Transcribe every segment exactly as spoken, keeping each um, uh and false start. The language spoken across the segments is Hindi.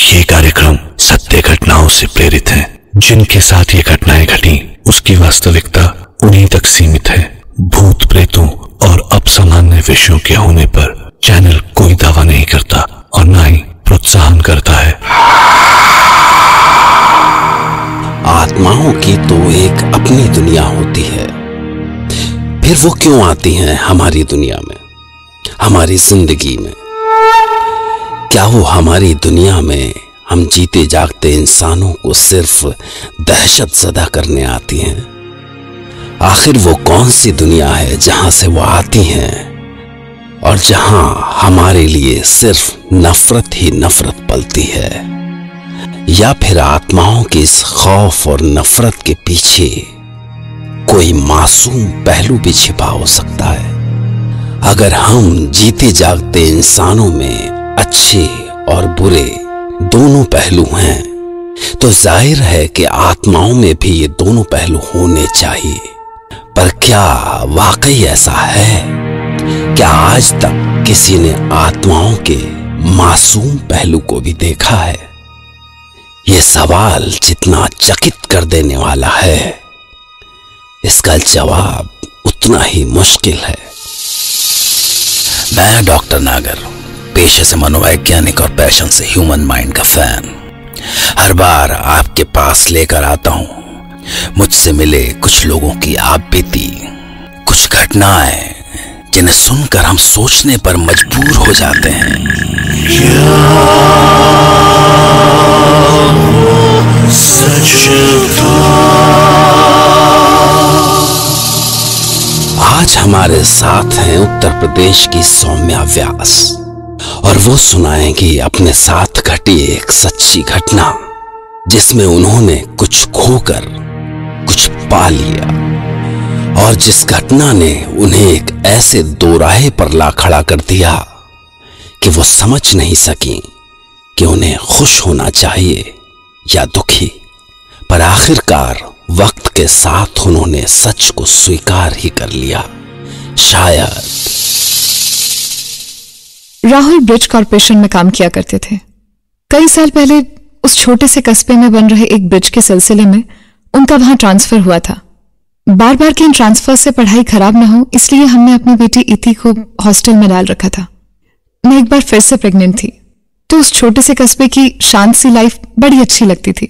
ये कार्यक्रम सत्य घटनाओं से प्रेरित है। जिनके साथ ये घटनाएं घटी उसकी वास्तविकता उन्हीं तक सीमित है। भूत प्रेतों और अपसामान्य विषयों के होने पर चैनल कोई दावा नहीं करता और ना ही प्रोत्साहन करता है। आत्माओं की तो एक अपनी दुनिया होती है, फिर वो क्यों आती हैं हमारी दुनिया में, हमारी जिंदगी में? क्या वो हमारी दुनिया में हम जीते जागते इंसानों को सिर्फ दहशतजदा करने आती हैं? आखिर वो कौन सी दुनिया है जहां से वो आती हैं और जहां हमारे लिए सिर्फ नफरत ही नफरत पलती है? या फिर आत्माओं के इस खौफ और नफरत के पीछे कोई मासूम पहलू भी छिपा हो सकता है? अगर हम जीते जागते इंसानों में अच्छे और बुरे दोनों पहलू हैं तो जाहिर है कि आत्माओं में भी ये दोनों पहलू होने चाहिए, पर क्या वाकई ऐसा है? क्या आज तक किसी ने आत्माओं के मासूम पहलू को भी देखा है? यह सवाल जितना चकित कर देने वाला है, इसका जवाब उतना ही मुश्किल है। मैं डॉक्टर नागर, पेशे से मनोवैज्ञानिक और पैशन से ह्यूमन माइंड का फैन, हर बार आपके पास लेकर आता हूं मुझसे मिले कुछ लोगों की आप बीती, कुछ घटनाएं जिन्हें सुनकर हम सोचने पर मजबूर हो जाते हैं। आज हमारे साथ हैं उत्तर प्रदेश की सौम्या व्यास और वो सुनाएंगी अपने साथ घटी एक सच्ची घटना जिसमें उन्होंने कुछ खोकर कुछ पा लिया और जिस घटना ने उन्हें एक ऐसे दोराहे पर ला खड़ा कर दिया कि वो समझ नहीं सकी कि उन्हें खुश होना चाहिए या दुखी, पर आखिरकार वक्त के साथ उन्होंने सच को स्वीकार ही कर लिया। शायद राहुल ब्रिज कॉर्पोरेशन में काम किया करते थे। कई साल पहले उस छोटे से कस्बे में बन रहे एक ब्रिज के सिलसिले में उनका वहां ट्रांसफर हुआ था। बार बार के इन ट्रांसफर से पढ़ाई खराब ना हो इसलिए हमने अपनी बेटी इति को हॉस्टल में डाल रखा था। मैं एक बार फिर से प्रेग्नेंट थी तो उस छोटे से कस्बे की शांत सी लाइफ बड़ी अच्छी लगती थी,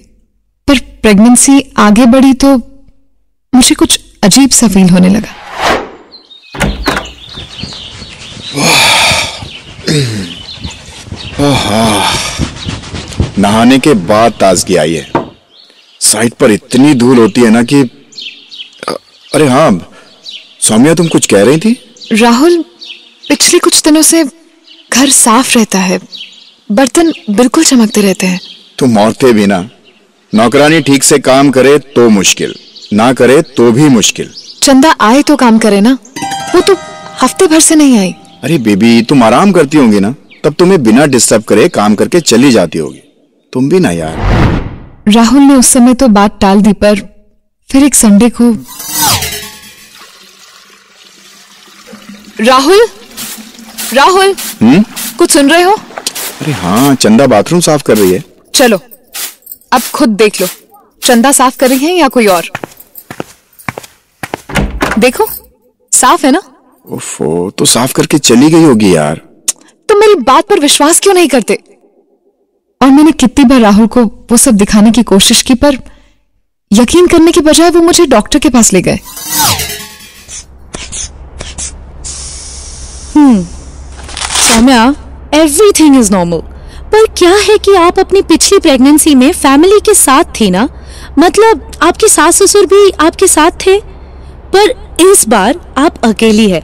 पर प्रेगनेंसी आगे बढ़ी तो मुझे कुछ अजीब सा फील होने लगा। नहाने के बाद ताजगी आई है। साइड पर इतनी धूल होती है ना कि अरे हाँ, सौम्या तुम कुछ कह रही थी? राहुल, पिछले कुछ दिनों से घर साफ रहता है, बर्तन बिल्कुल चमकते रहते हैं। तुम औरतें भी ना, नौकरानी ठीक से काम करे तो मुश्किल, ना करे तो भी मुश्किल। चंदा आए तो काम करे ना, वो तो हफ्ते भर से नहीं आई। अरे बेबी, तुम आराम करती होगी ना, तब तुम्हें बिना डिस्टर्ब करे काम करके चली जाती होगी। तुम भी ना यार। राहुल ने उस समय तो बात टाल दी, पर फिर एक संडे को। राहुल, राहुल हुँ? कुछ सुन रहे हो? अरे हाँ, चंदा बाथरूम साफ कर रही है। चलो अब खुद देख लो चंदा साफ कर रही है या कोई और। देखो साफ है ना। ओफो, तो साफ करके चली गई होगी यार। तुम मेरी बात पर विश्वास क्यों नहीं करते? और मैंने कितनी बार राहुल को वो सब दिखाने की कोशिश की, पर यकीन करने के बजाय वो मुझे डॉक्टर के पास ले गए। Hmm, Saumya, everything is normal, पर क्या है कि आप अपनी पिछली प्रेगनेंसी में फैमिली के साथ थी ना, मतलब आपके सास ससुर भी आपके साथ थे, पर इस बार आप अकेली है।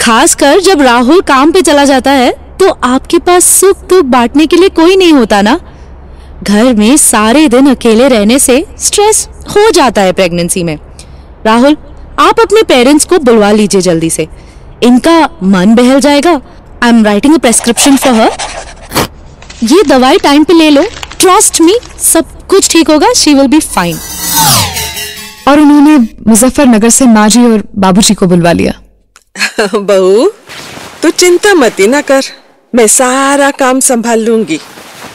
खासकर जब राहुल काम पे चला जाता है तो आपके पास सुख दुख बांटने के लिए कोई नहीं होता ना। घर में सारे दिन अकेले रहने से स्ट्रेस हो जाता है प्रेगनेंसी में। राहुल, आप अपने पेरेंट्स को बुलवा लीजिए जल्दी से, इनका मन बहल जाएगा। I am writing a prescription for her. ये दवाई टाइम पे ले लो, ट्रस्ट मी, सब कुछ ठीक होगा, शी विल बी फाइन। और उन्होंने मुजफ्फरनगर से माँ जी और बाबूजी को बुलवा लिया। बहू, तू चिंता मत ना कर, मैं सारा काम संभाल लूंगी।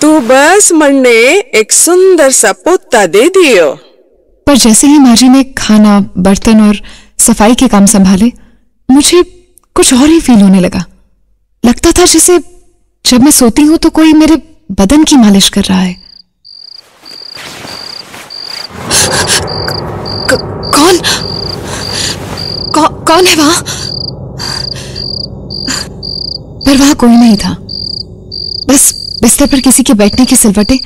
तू बस मन ने एक सुंदर सा पोता दे दियो। पर जैसे ही माजी ने खाना, बर्तन और सफाई के काम संभाले, मुझे कुछ और ही फील होने लगा। लगता था जैसे जब मैं सोती हूँ तो कोई मेरे बदन की मालिश कर रहा है। कौन कौ, कौन है वहां? पर वहां कोई नहीं था। बस बिस्तर पर किसी के बैठने की सिलवटें,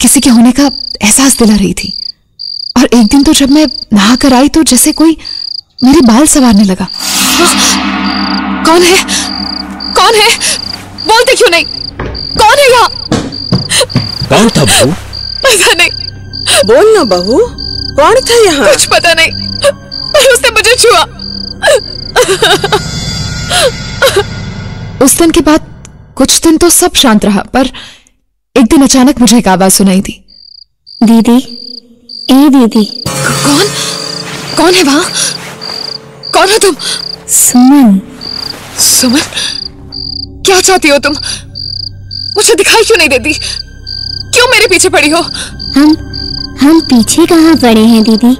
किसी के होने का एहसास दिला रही थी। और एक दिन तो जब मैं नहा कर आई तो जैसे कोई मेरे बाल संवारने लगा। हाँ, कौन है? कौन है? बोलते क्यों नहीं? कौन है यहाँ? कौन था बहू? पता नहीं। बोल ना बहू, कौन था यहाँ? कुछ पता नहीं, पर उसने मुझे छुआ। उस दिन के बाद कुछ दिन तो सब शांत रहा, पर एक दिन अचानक मुझे एक आवाज सुनाई दी। दीदी, ए दीदी। कौन कौन है वहां? कौन हो तुम? सुमन। सुमन, क्या चाहती हो तुम? मुझे दिखाई क्यों नहीं देती? क्यों मेरे पीछे पड़ी हो? हम हम पीछे कहाँ पड़े हैं दीदी,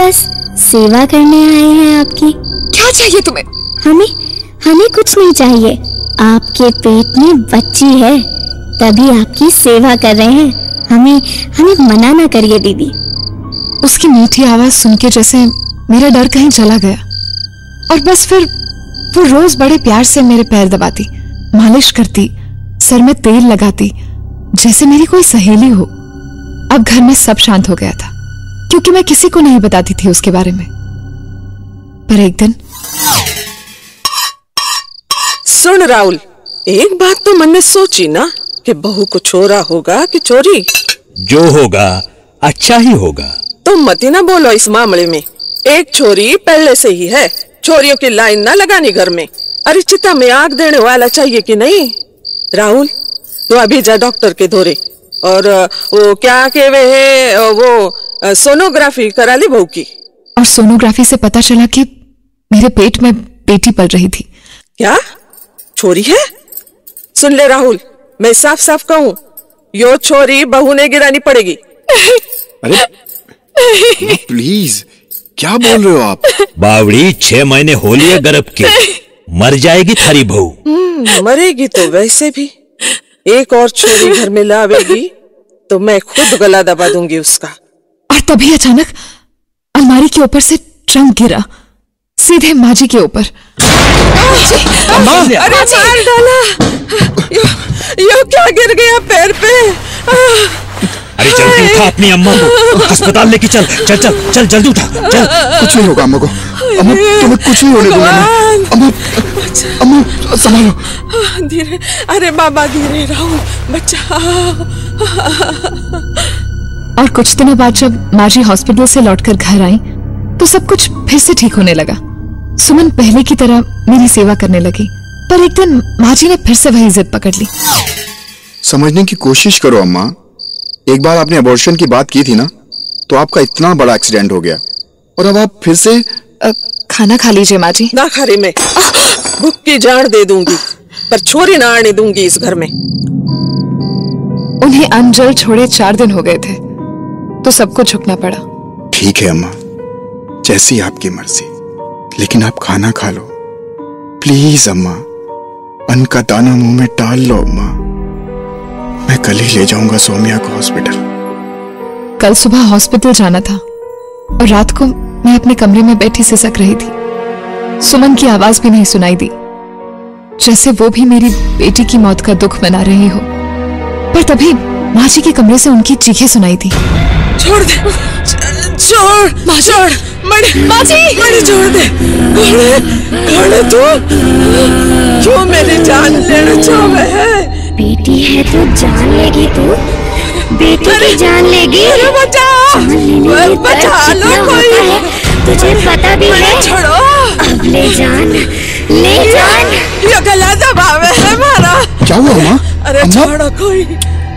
बस सेवा करने आए हैं आपकी। क्या चाहिए तुम्हें? हमें हमें कुछ नहीं चाहिए। आपके पेट में बच्ची है, तभी आपकी सेवा कर रहे हैं। हमें हमें मना ना करिए दीदी। उसकी मीठी आवाज सुनके जैसे मेरा डर कहीं चला गया। और बस फिर वो रोज बड़े प्यार से मेरे पैर दबाती, मालिश करती, सर में तेल लगाती, जैसे मेरी कोई सहेली हो। अब घर में सब शांत हो गया था, क्योंकि मैं किसी को नहीं बताती थी उसके बारे में। पर एक दिन। सुन राहुल, एक बात तो मन ने सोची ना कि बहू को छोरा होगा कि चोरी। जो होगा अच्छा ही होगा। तुम मत ही ना बोलो इस मामले में। एक छोरी पहले से ही है, छोरियों की लाइन ना लगानी घर में। अरे चिता में आग देने वाला चाहिए कि नहीं। राहुल, तू अभी जा डॉक्टर के दौरे, और वो क्या कहवे है वो सोनोग्राफी करा ली बहू की। और सोनोग्राफी से पता चला कि मेरे पेट में बेटी पल रही थी। क्या छोरी है? सुन ले राहुल, मैं साफ साफ कहूँ, यो छोरी बहू ने गिरानी पड़ेगी। अरे प्लीज, क्या बोल रहे हो आप? बावड़ी, छह महीने हो लिए गर्भ के, मर जाएगी थारी बहू। मरेगी तो वैसे भी। एक और छोरी घर में लावेगी तो मैं खुद गला दबा दूंगी उसका। और तभी अचानक अलमारी के ऊपर से ट्रंक गिरा, सीधे माजी के ऊपर। अरे मार डाला, यो, यो क्या गिर गया पैर पे। अरे जल्दी उठा अपनी अम्मा को, अस्पताल लेके चल, चल चल चल जल्दी उठा, चल। कुछ नहीं होगा अम्मा को, अम्मा तुम्हें कुछ नहीं होने दूंगा मैं। अम्मा, अम्मा संभालो। धीरे, अरे बाबा धीरे, राहुल बच्चा। और कुछ दिनों बाद जब माजी हॉस्पिटल से लौटकर घर आई तो सब कुछ फिर से ठीक होने लगा। सुमन पहले की तरह मेरी सेवा करने लगी। पर एक दिन माजी ने फिर से वही जिद पकड़ ली। समझने की कोशिश करो अम्मा, एक बार आपने अबॉर्शन की बात की थी ना, तो आपका इतना बड़ा एक्सीडेंट हो गया, और अब आप फिर से। आ, खाना खा लीजिए माजी। ना खा रही मैं, भूख की जान दे दूंगी, पर छोरी ना आने दूंगी इस घर में। उन्हें अंजल छोड़े चार दिन हो गए थे, तो सबको झुकना पड़ा। ठीक है अम्मा, जैसी आपकी मर्जी, लेकिन आप खाना खा लो प्लीज अम्मा। अन्न का दाना मुंह में डाल लो अम्मा। मैं कल ही ले जाऊंगा सौम्या को हॉस्पिटल। कल सुबह हॉस्पिटल जाना था, और रात को मैं अपने कमरे में बैठी सिसक रही थी। सुमन की आवाज भी नहीं सुनाई दी, जैसे वो भी मेरी बेटी की मौत का दुख मना रही हो। पर तभी माजी के कमरे से उनकी चीखें सुनाई थी। छोड़ दे, छोड़, छोड़, माजी, मरे छोड़ दे, तू क्यों मेरी जान लेना चाहता है? बेटी है तो जान लेगी, तू बेटी की जान लेगी। बचा, बचा लो कोई। तुझे पता भी है। छोड़ो, अब ले जान, ले जान। ये गला दबावे है मारा। क्या हुआ अम्मा? अरे छोड़ो, कोई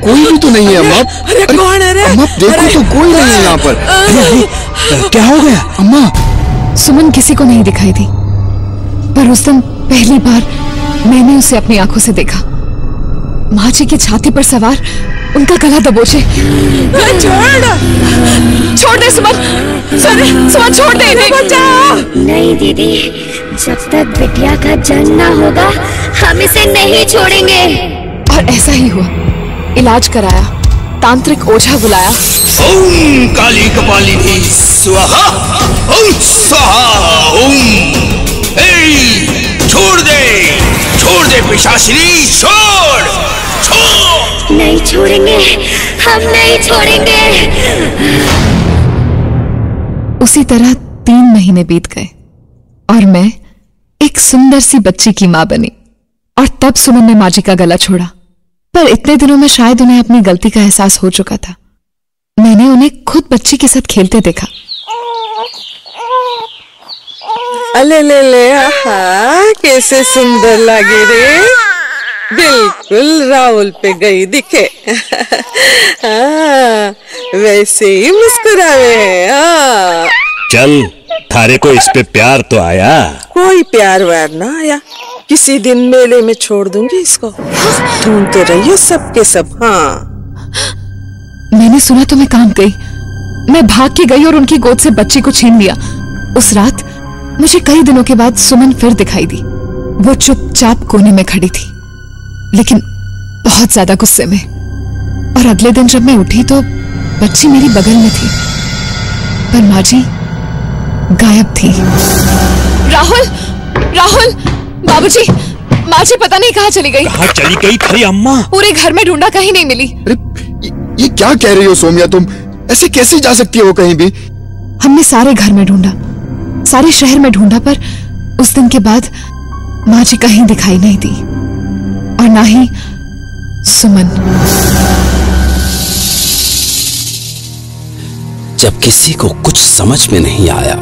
कोई भी तो नहीं है अम्मा। अरे कौन है रे? अम्मा देखो तो कोई नहीं है यहाँ पर। क्या हो गया अम्मा? सुमन किसी को नहीं दिखाई थी, पर उस दिन पहली बार मैंने उसे अपनी आंखों से देखा। माँ जी की छाती पर सवार उनका गला दबोचे। छोड़ छोड़ दे सुमन, सुमन छोड़ दे इन्हें। बचाओ। नहीं दीदी, जब तक बिटिया का जन्म ना होगा हम इसे नहीं छोड़ेंगे। और ऐसा ही हुआ। इलाज कराया, तांत्रिक ओझा बुलाया। ओम काली कपालिनी स्वाहा, ओम स्वाहा ओम। छोड़ दे, छोड़ दे पिशाचिनी, छोड़ छोड़। नहीं छोड़ेंगे, हम नहीं छोड़ेंगे। उसी तरह तीन महीने बीत गए और मैं एक सुंदर सी बच्ची की मां बनी। और तब सुमन ने मां जी का गला छोड़ा। पर इतने दिनों में शायद उन्हें अपनी गलती का एहसास हो चुका था। मैंने उन्हें खुद बच्ची के साथ खेलते देखा। अले ले ले, आहा, कैसे सुंदर लगे रे। बिल्कुल राहुल पे गई दिखे। हाँ, वैसे ही मुस्कुरावे हैं। चल, थारे को इस पे प्यार तो आया। कोई प्यार व्यार ना आया। किसी दिन मेले में छोड़ दूंगी इसको। ढूंढते रहिए सबके सब। हाँ, मैंने सुना तो मैं कांप गई। मैं भाग के गई और उनकी गोद से बच्ची को छीन लिया। उस रात मुझे कई दिनों के बाद सुमन फिर दिखाई दी। वो चुपचाप कोने में खड़ी थी, लेकिन बहुत ज्यादा गुस्से में। और अगले दिन जब मैं उठी तो बच्ची मेरी बगल में थी, पर माँ जी गायब थी। राहुल, राहुल, बाबूजी, माँ जी पता नहीं कहाँ चली गई। कहाँ चली गई थी अम्मा? पूरे घर में ढूंढा, कहीं नहीं मिली। अरे ये, ये क्या कह रही हो सोम्या तुम? ऐसे कैसे जा सकती हो कहीं भी? हमने सारे घर में ढूंढा, सारे शहर में ढूंढा, पर उस दिन के बाद माँ जी कहीं दिखाई नहीं दी और ना ही सुमन। जब किसी को कुछ समझ में नहीं आया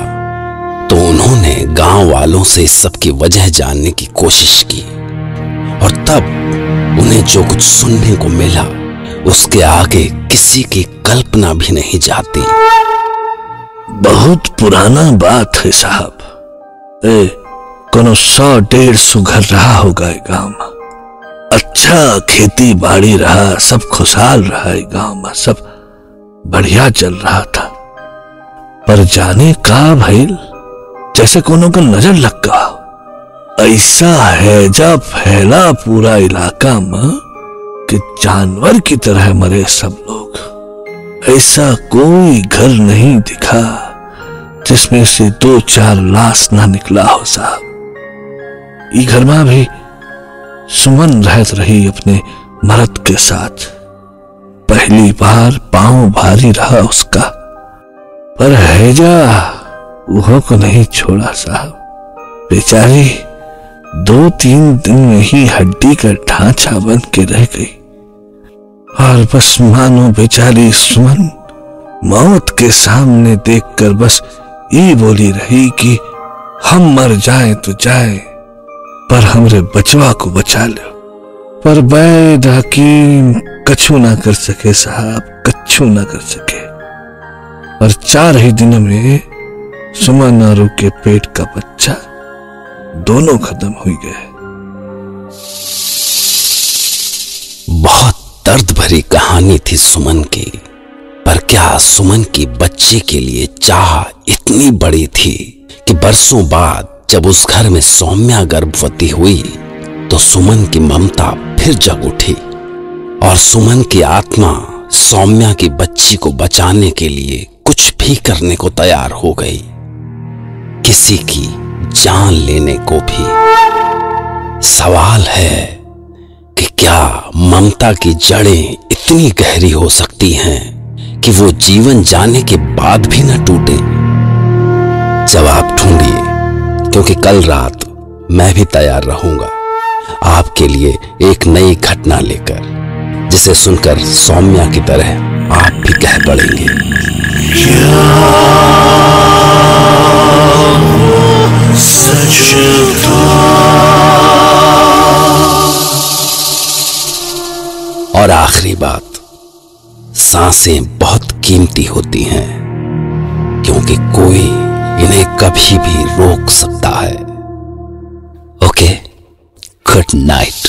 तो उन्होंने गांव वालों से सबकी वजह जानने की कोशिश की। और तब उन्हें जो कुछ सुनने को मिला उसके आगे किसी की कल्पना भी नहीं जाती। बहुत पुराना बात है साहब। ए कोनो सौ डेढ़ सौ घर रहा होगा गांव में। अच्छा खेती बाड़ी रहा, सब खुशहाल रहा गांव में, सब बढ़िया चल रहा था। पर जाने का भइल, जैसे कोनो का नजर लग गया। ऐसा हैजा फैला पूरा इलाका में कि जानवर की तरह मरे सब लोग। ऐसा कोई घर नहीं दिखा जिसमें से दो चार लाश ना निकला हो साहब। ये घर में भी सुमन रहत रही अपने मर्द के साथ। पहली बार पांव भारी रहा उसका, पर हैजा वह को नहीं छोड़ा साहब। बेचारी दो तीन दिन में ही हड्डी का ढांचा बन के रह गई। और बस मानो बेचारी सुमन मौत के सामने देखकर बस ये बोली रही कि हम मर जाए तो जाए, पर हमरे बचवा को बचा लो। पर बैद हकीम कछु ना कर सके साहब, कछु ना कर सके। और चार ही दिन में सुमन और के पेट का बच्चा दोनों खत्म हो गए। बहुत दर्द भरी कहानी थी सुमन की। पर क्या सुमन की बच्चे के लिए चाह इतनी बड़ी थी कि बरसों बाद जब उस घर में सौम्या गर्भवती हुई तो सुमन की ममता फिर जग उठी और सुमन की आत्मा सौम्या की बच्ची को बचाने के लिए कुछ भी करने को तैयार हो गई, किसी की जान लेने को भी। सवाल है कि क्या ममता की जड़ें इतनी गहरी हो सकती हैं कि वो जीवन जाने के बाद भी न टूटे? जवाब ढूंढिए, क्योंकि कल रात मैं भी तैयार रहूंगा आपके लिए एक नई घटना लेकर, जिसे सुनकर सौम्या की तरह आप भी कह पड़ेंगे। सच था। और आखिरी बात, सांसें बहुत कीमती होती हैं क्योंकि कोई इन्हें कभी भी रोक सकता है। Okay, good night.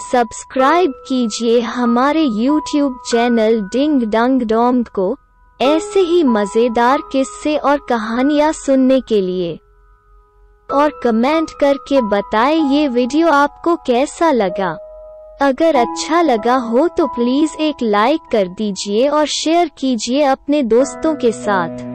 सब्सक्राइब कीजिए हमारे यूट्यूब चैनल डिंगडोंगडोम को ऐसे ही मज़ेदार किस्से और कहानियाँ सुनने के लिए, और कमेंट करके बताएं ये वीडियो आपको कैसा लगा। अगर अच्छा लगा हो तो प्लीज़ एक लाइक कर दीजिए और शेयर कीजिए अपने दोस्तों के साथ।